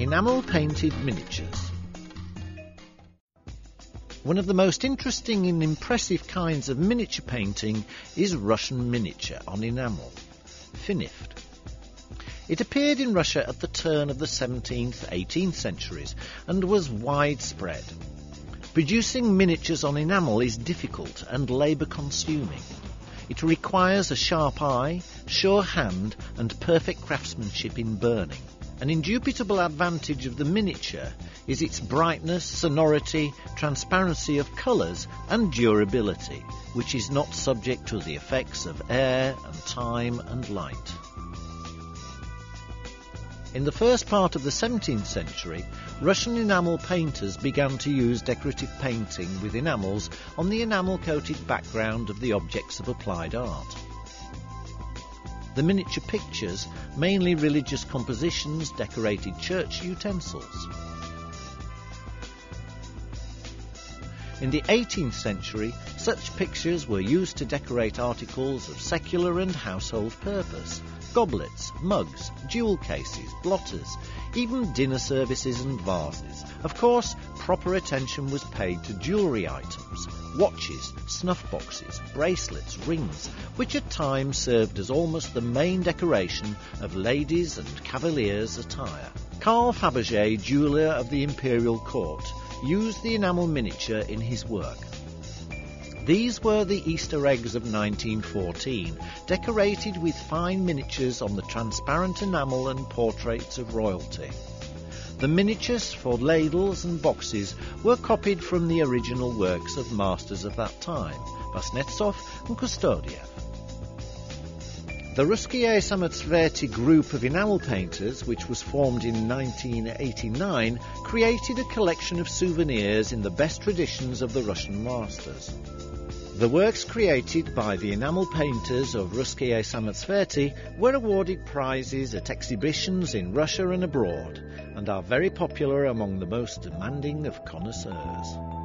enamel-painted miniatures. One of the most interesting and impressive kinds of miniature painting is Russian miniature on enamel, Finift. It appeared in Russia at the turn of the 17th, 18th centuries and was widespread. Producing miniatures on enamel is difficult and labour-consuming. It requires a sharp eye, sure hand and perfect craftsmanship in burning. An indubitable advantage of the miniature is its brightness, sonority, transparency of colours and durability, which is not subject to the effects of air and time and light. In the first part of the 17th century, Russian enamel painters began to use decorative painting with enamels on the enamel-coated background of the objects of applied art. The miniature pictures, mainly religious compositions, decorated church utensils. In the 18th century, such pictures were used to decorate articles of secular and household purpose. Goblets, mugs, jewel cases, blotters, even dinner services and vases. Of course, proper attention was paid to jewellery items, watches, snuff boxes, bracelets, rings, which at times served as almost the main decoration of ladies' and cavaliers' attire. Carl Fabergé, jeweller of the imperial court, used the enamel miniature in his work. These were the Easter eggs of 1914, decorated with fine miniatures on the transparent enamel and portraits of royalty. The miniatures for ladles and boxes were copied from the original works of masters of that time, Vasnetsov and Kustodiev. The Ruskiye Samotsvety group of enamel painters, which was formed in 1989, created a collection of souvenirs in the best traditions of the Russian masters. The works created by the enamel painters of Ruskiye Samotsvety were awarded prizes at exhibitions in Russia and abroad, and are very popular among the most demanding of connoisseurs.